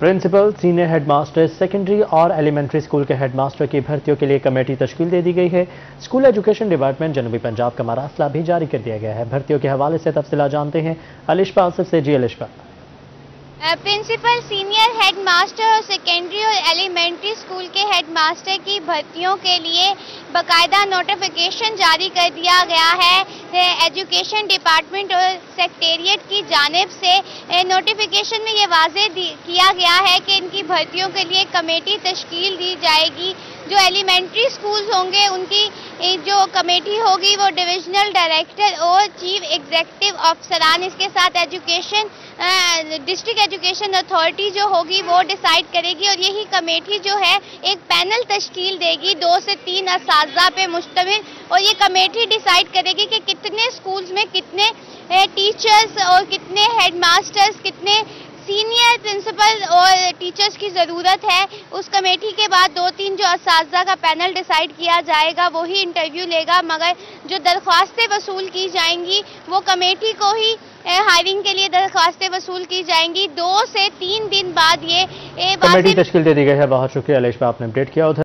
Principal, senior headmaster, secondary और elementary school के headmaster की भर्तियों के लिए कमेटी तश्कील दे दी गई है। स्कूल एजुकेशन डिपार्टमेंट जनूबी पंजाब का मरासला भी जारी कर दिया गया है। भर्तियों के हवाले से तफसीला जानते हैं अलिशा आसिफ से। जी अलिशा, प्रिंसिपल, सीनियर हेडमास्टर और सेकेंडरी और एलिमेंट्री स्कूल के हेडमास्टर की भर्तियों के लिए बाकायदा नोटिफिकेशन जारी कर दिया गया है। एजुकेशन डिपार्टमेंट और सेक्रेटेरिएट की जानिब से नोटिफिकेशन में ये वाजे किया गया है कि इनकी भर्तियों के लिए कमेटी तश्कील दी जाएगी। जो एलिमेंट्री स्कूल्स होंगे उनकी जो कमेटी होगी वो डिविजनल डायरेक्टर और चीफ एग्जीक्यूटिव अफसरान, इसके साथ एजुकेशन डिस्ट्रिक्ट एजुकेशन अथॉरिटी जो होगी वो डिसाइड करेगी। और यही कमेटी जो है एक पैनल तश्कील देगी 2 से 3 असातिज़ा पे मुश्तमिल, और ये कमेटी डिसाइड करेगी कि कितने स्कूल्स में कितने टीचर्स और कितने हेडमास्टर्स, कितने सीनियर प्रिंसिपल और टीचर्स की ज़रूरत है। उस कमेटी के बाद 2-3 जो असातिज़ा का पैनल डिसाइड किया जाएगा वही इंटरव्यू लेगा, मगर जो दरख्वास्तें वसूल की जाएंगी वो कमेटी को ही हायरिंग के लिए दरख्वास्तें वसूल की जाएंगी। 2 से 3 दिन बाद ये कमेटी तश्कील दे दी गई है। बहुत शुक्रिया अलेशा, आपने अपडेट किया।